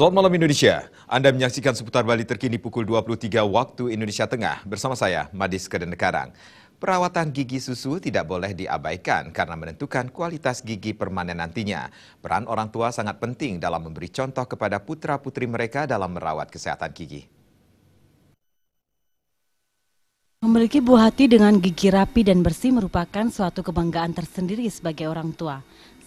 Selamat malam Indonesia. Anda menyaksikan seputar Bali terkini pukul 23 waktu Indonesia Tengah bersama saya, Madis Kedenekarang. Perawatan gigi susu tidak boleh diabaikan karena menentukan kualitas gigi permanen nantinya. Peran orang tua sangat penting dalam memberi contoh kepada putra-putri mereka dalam merawat kesehatan gigi. Memiliki buah hati dengan gigi rapi dan bersih merupakan suatu kebanggaan tersendiri sebagai orang tua.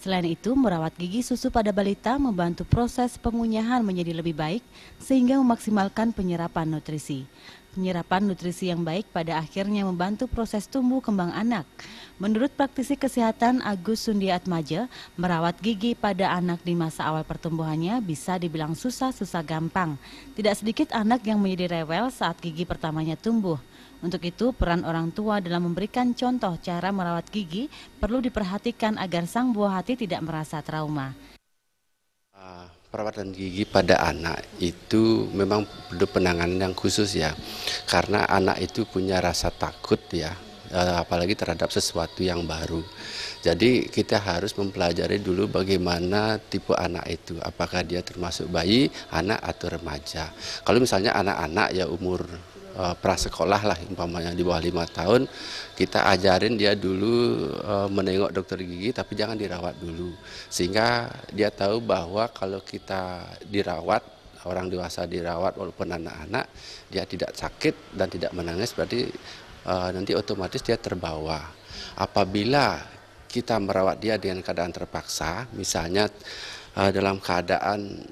Selain itu, merawat gigi susu pada balita membantu proses pengunyahan menjadi lebih baik sehingga memaksimalkan penyerapan nutrisi. Penyerapan nutrisi yang baik pada akhirnya membantu proses tumbuh kembang anak. Menurut praktisi kesehatan Agus Sundiaatmaja, merawat gigi pada anak di masa awal pertumbuhannya bisa dibilang susah-susah gampang. Tidak sedikit anak yang menjadi rewel saat gigi pertamanya tumbuh. Untuk itu, peran orang tua dalam memberikan contoh cara merawat gigi perlu diperhatikan agar sang buah hati tidak merasa trauma. Perawatan gigi pada anak itu memang perlu penanganan yang khusus ya, karena anak itu punya rasa takut ya, apalagi terhadap sesuatu yang baru. Jadi kita harus mempelajari dulu bagaimana tipe anak itu, apakah dia termasuk bayi, anak atau remaja. Kalau misalnya anak-anak ya umur prasekolah lah umpamanya di bawah 5 tahun, kita ajarin dia dulu menengok dokter gigi, tapi jangan dirawat dulu, sehingga dia tahu bahwa kalau kita dirawat, orang dewasa dirawat walaupun anak-anak, dia tidak sakit dan tidak menangis, berarti nanti otomatis dia terbawa. Apabila kita merawat dia dengan keadaan terpaksa, misalnya dalam keadaan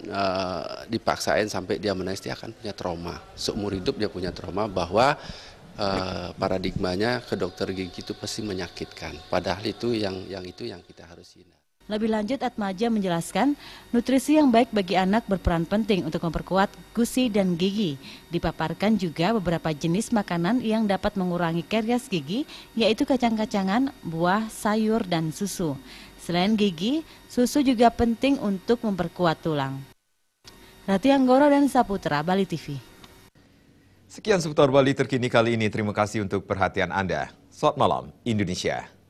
dipaksain sampai dia menangis, dia akan punya trauma. Seumur hidup dia punya trauma bahwa paradigmanya ke dokter gigi itu pasti menyakitkan. Padahal itu yang kita harus hindari. Lebih lanjut, Atmaja menjelaskan, nutrisi yang baik bagi anak berperan penting untuk memperkuat gusi dan gigi. Dipaparkan juga beberapa jenis makanan yang dapat mengurangi karies gigi, yaitu kacang-kacangan, buah, sayur, dan susu. Selain gigi, susu juga penting untuk memperkuat tulang. Ratih Anggoro dan Saputra, Bali TV. Sekian seputar Bali terkini kali ini. Terima kasih untuk perhatian Anda. Selamat malam, Indonesia.